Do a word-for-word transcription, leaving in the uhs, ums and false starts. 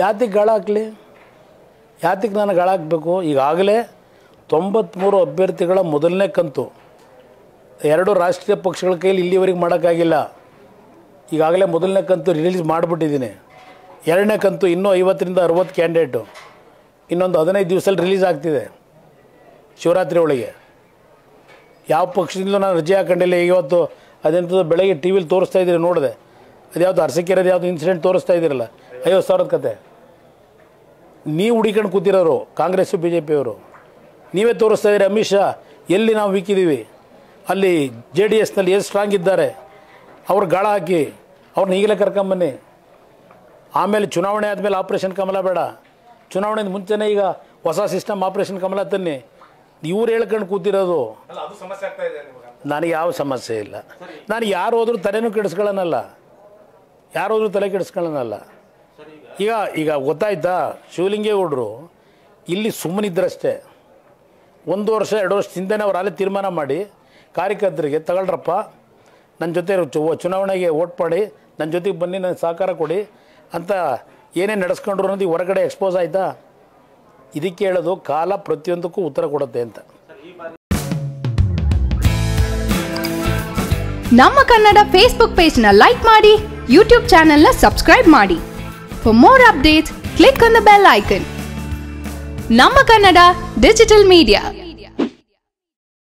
ಯಾತಿಗೆ ಗಳಾಗ್ಲಿ ಯಾತಿಗೆ ನಾನು ಗಳಾಗಬೇಕು? ಈಗಾಗಲೇ ತೊಂಬತ್ತ ಮೂರು ಅಭ್ಯರ್ಥಿಗಳ ಮೊದಲನೇ ಕಂತು ಎರಡು ರಾಷ್ಟ್ರೀಯ ಪಕ್ಷಗಳ ಕೈಯಲ್ಲಿ ಇಲ್ಲಿವರೆಗೆ ಮಾಡಕಾಗಿಲ್ಲ. ಈಗಾಗಲೇ ಮೊದಲನೇ ಕಂತು ರಿಲೀಸ್ ಮಾಡಿಬಿಟ್ಟಿದ್ದೀನಿ. ಎರಡನೇ ಕಂತು ಇನ್ನೂ ಐವತ್ತರಿಂದ ಅರವತ್ತು ಕ್ಯಾಂಡಿಡೇಟ್ ಇನ್ನೊಂದು ಹದಿನೈದು ದಿವಸದಲ್ಲಿ ರಿಲೀಸ್ ಆಗ್ತಿದೆ ಶಿವರಾತ್ರಿ ಒಳಗೆ. ಯಾವ ಪಕ್ಷದಿಂದಲೂ ನಾನು ರಜೆ ಹಾಕೊಂಡಿಲ್ಲ. ಇವತ್ತು ಅದಂತದ್ದು ಬೆಳಗ್ಗೆ ಟಿ ವಿಲಿ ತೋರಿಸ್ತಾ ಇದ್ದೀರಿ, ನೋಡಿದೆ. ಅದು ಯಾವುದು ಅರಸಿಕೆರೆದು ಯಾವುದು ಇನ್ಸಿಡೆಂಟ್ ತೋರಿಸ್ತಾ ಇದ್ದೀರಲ್ಲ, ಐವತ್ತು ಸಾವಿರದ ಕತೆ. ನೀವು ಹುಡಿಕೊಂಡು ಕೂತಿರೋರು ಕಾಂಗ್ರೆಸ್ಸು ಬಿ ಜೆ ಪಿಯವರು, ನೀವೇ ತೋರಿಸ್ತಾ ಇದ್ದೀರಿ. ಅಮಿತ್ ಶಾ ಎಲ್ಲಿ ನಾವು ವೀಕಿದ್ದೀವಿ, ಅಲ್ಲಿ ಜೆ ಡಿ ಎಸ್ನಲ್ಲಿ ಎಷ್ಟು ಸ್ಟ್ರಾಂಗ್ ಇದ್ದಾರೆ, ಅವ್ರು ಗಾಳ ಹಾಕಿ ಅವ್ರನ್ನ ಈಗಲೇ ಕರ್ಕೊಂಬನ್ನಿ. ಆಮೇಲೆ ಚುನಾವಣೆ ಆದಮೇಲೆ ಆಪರೇಷನ್ ಕಮಲ ಬೇಡ, ಚುನಾವಣೆಯಿಂದ ಮುಂಚೆನೇ ಈಗ ಹೊಸ ಸಿಸ್ಟಮ್ ಆಪರೇಷನ್ ಕಮಲ ತನ್ನಿ. ಇವ್ರು ಹೇಳ್ಕೊಂಡು ಕೂತಿರೋದು. ನನಗೆ ಯಾವ ಸಮಸ್ಯೆ ಇಲ್ಲ. ನಾನು ಯಾರು ಹೋದ್ರೂ ತಲೆನೂ ಕೆಡಿಸ್ಕೊಳ್ಳೋನಲ್ಲ, ಯಾರು ಹೋದ್ರೂ ತಲೆ ಕೆಡಿಸ್ಕೊಳ್ಳೋನಲ್ಲ. ಈಗ ಈಗ ಗೊತ್ತಾಯ್ತಾ, ಶಿವಲಿಂಗೇಗೌಡರು ಇಲ್ಲಿ ಸುಮ್ಮನಿದ್ದರಷ್ಟೇ. ಒಂದು ವರ್ಷ ಎರಡು ವರ್ಷ ಹಿಂದೆನೇ ಅವ್ರು ಅಲ್ಲಿ ತೀರ್ಮಾನ ಮಾಡಿ ಕಾರ್ಯಕರ್ತರಿಗೆ ತಗೊಳ್ರಪ್ಪ, ನನ್ನ ಜೊತೆ ಚುನಾವಣೆಗೆ ಓಟ್ ಮಾಡಿ, ನನ್ನ ಜೊತೆಗೆ ಬನ್ನಿ, ನನ್ನ ಸಹಕಾರ ಕೊಡಿ ಅಂತ ಏನೇನು ನಡೆಸ್ಕೊಂಡ್ರು ಅನ್ನೋದು ಈ ಹೊರಗಡೆ ಎಕ್ಸ್ಪೋಸ್ ಆಯಿತಾ. ಇದಕ್ಕೆ ಹೇಳೋದು ಕಾಲ ಪ್ರತಿಯೊಂದಕ್ಕೂ ಉತ್ತರ ಕೊಡುತ್ತೆ ಅಂತ. ನಮ್ಮ ಕನ್ನಡ ಫೇಸ್ಬುಕ್ ಪೇಜ್ನ ಲೈಕ್ ಮಾಡಿ, ಯೂಟ್ಯೂಬ್ ಚಾನೆಲ್ನ ಸಬ್ಸ್ಕ್ರೈಬ್ ಮಾಡಿ. For more updates, click on the bell icon. Namma Kannada Digital Media.